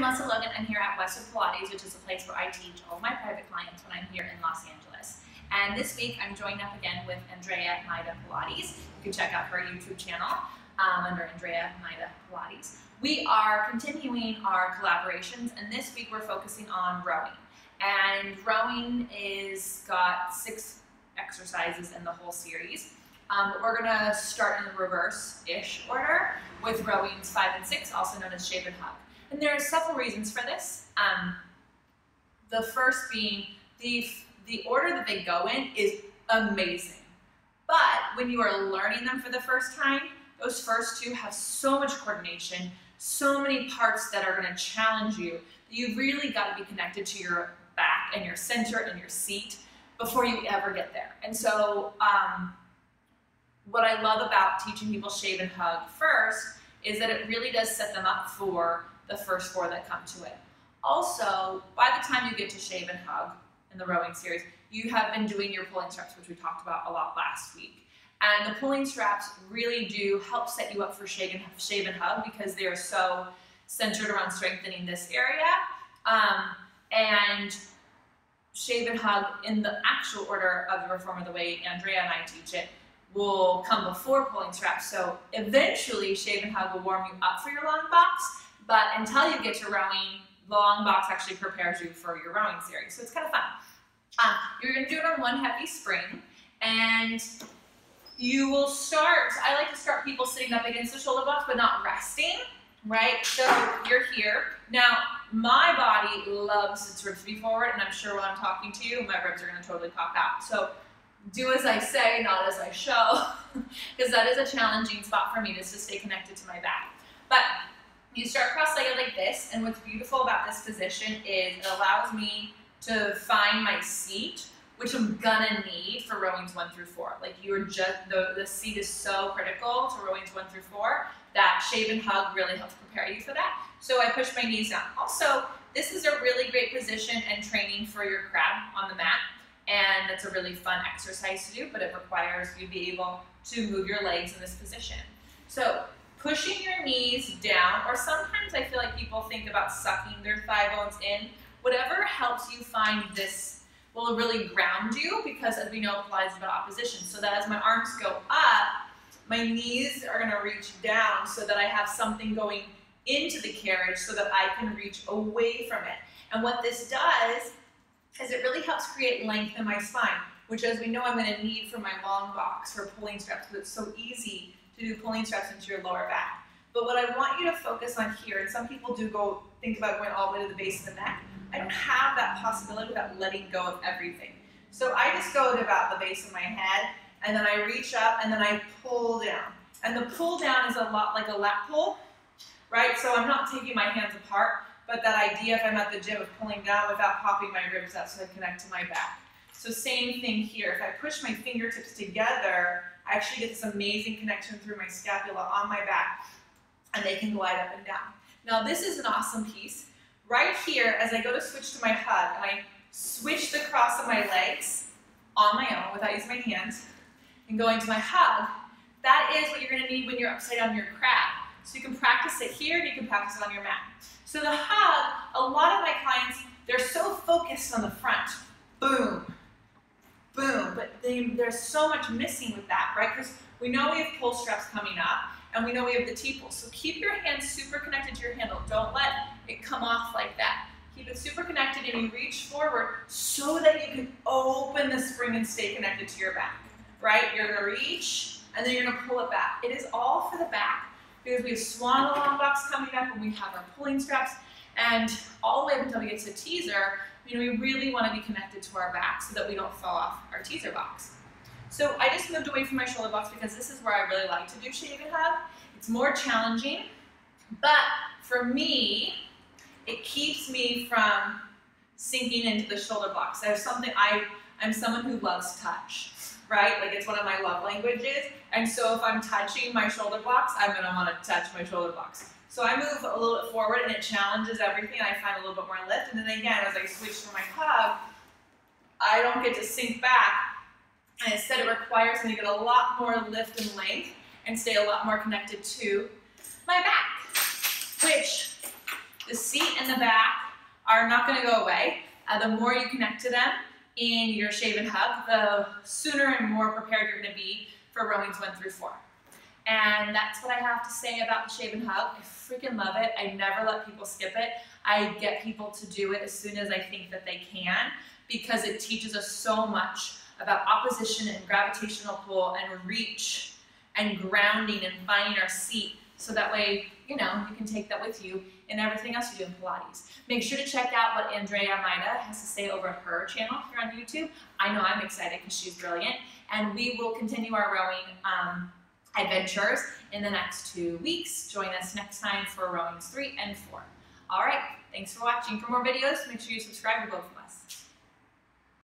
I'm Russell Logan. I'm here at West of Pilates, which is a place where I teach all of my private clients when I'm here in Los Angeles. And this week, I'm joined up again with Andrea Maida Pilates. You can check out her YouTube channel under Andrea Maida Pilates. We are continuing our collaborations, and this week we're focusing on rowing. And rowing is got 6 exercises in the whole series. But we're gonna start in the reverse-ish order with rowings 5 and 6, also known as shave and hug. And there are several reasons for this. The first being the order that they go in is amazing. But when you are learning them for the first time, those first 2 have so much coordination, so many parts that are gonna challenge you. You really gotta be connected to your back and your center and your seat before you ever get there. And so, what I love about teaching people shave and hug first is that it really does set them up for the first 4 that come to it. Also, by the time you get to shave and hug in the rowing series, you have been doing your pulling straps, which we talked about a lot last week. And the pulling straps really do help set you up for shave and hug because they are so centered around strengthening this area. And shave and hug in the actual order of the reformer, the way Andrea and I teach it, will come before pulling straps. So eventually shave and hug will warm you up for your long box, but until you get to rowing, long box actually prepares you for your rowing series. So it's kind of fun. You're gonna do it on 1 heavy spring, and you will start, I like to start people sitting up against the shoulder blocks, but not resting, right? So you're here. Now, my body loves its ribs to be forward, and I'm sure when I'm talking to you, my ribs are gonna totally pop out. So do as I say, not as I show, because that is a challenging spot for me, just to stay connected to my back. But you start cross-legged like this, and what's beautiful about this position is it allows me to find my seat, which I'm gonna need for rowings 1 through 4. Like you're just, the seat is so critical to rowings 1 through 4 that shave and hug really helps prepare you for that. So I push my knees down. Also, this is a really great position and training for your crab on the mat. And it's a really fun exercise to do, but it requires you to be able to move your legs in this position. So pushing your knees down, or sometimes I feel like people think about sucking their thigh bones in. Whatever helps you find this will really ground you, because as we know, Pilates is about opposition. So that as my arms go up, my knees are gonna reach down so that I have something going into the carriage so that I can reach away from it. And what this does is it really helps create length in my spine, which as we know I'm gonna need for my long box for pulling straps, because it's so easy to do pulling straps into your lower back. But what I want you to focus on here, and some people do go think about going all the way to the base of the neck, I don't have that possibility without letting go of everything. So I just go to about the base of my head, and then I reach up, and then I pull down. And the pull down is a lot like a lat pull, right? So I'm not taking my hands apart, but that idea, if I'm at the gym, of pulling down without popping my ribs up so I connect to my back. So same thing here. If I push my fingertips together, I actually get this amazing connection through my scapula on my back, and they can glide up and down. Now this is an awesome piece. Right here, as I go to switch to my hug, and I switch the cross of my legs on my own without using my hands, and going to my hug, that is what you're gonna need when you're upside down in your crab. So you can practice it here, and you can practice it on your mat. So the hug, a lot of my clients, they're so focused on the front, boom, boom, but there's so much missing with that, right? Because we know we have pull straps coming up, and we know we have the T-pull. So keep your hands super connected to your handle. Don't let it come off like that. Keep it super connected, and you reach forward so that you can open the spring and stay connected to your back, right? You're gonna reach, and then you're gonna pull it back. It is all for the back, because we have swan long box coming up, and we have our pulling straps, and all the way up until we get to teaser, we really want to be connected to our back so that we don't fall off our teaser box. So I just moved away from my shoulder box because this is where I really like to do shave and hug. It's more challenging, but for me, it keeps me from sinking into the shoulder blocks. There's something, I'm someone who loves touch, right? Like it's one of my love languages. And so if I'm touching my shoulder blocks, I'm gonna wanna touch my shoulder blocks. So I move a little bit forward, and it challenges everything. I find a little bit more lift. And then again, as I switch to my hug, I don't get to sink back. And instead it requires me to get a lot more lift and length and stay a lot more connected to my back, which The seat and the back are not going to go away. The more you connect to them in your shave and hug, the sooner and more prepared you're going to be for rowings 1 through 4. And that's what I have to say about the shave and hug. I freaking love it. I never let people skip it. I get people to do it as soon as I think that they can, because it teaches us so much about opposition and gravitational pull and reach and grounding and finding our seat. So that way, you know, you can take that with you in everything else you do in Pilates. Make sure to check out what Andrea Maida has to say over her channel here on YouTube. I know I'm excited because she's brilliant. And we will continue our rowing adventures in the next 2 weeks. Join us next time for rowings 3 and 4. All right, thanks for watching. For more videos, make sure you subscribe to both of us.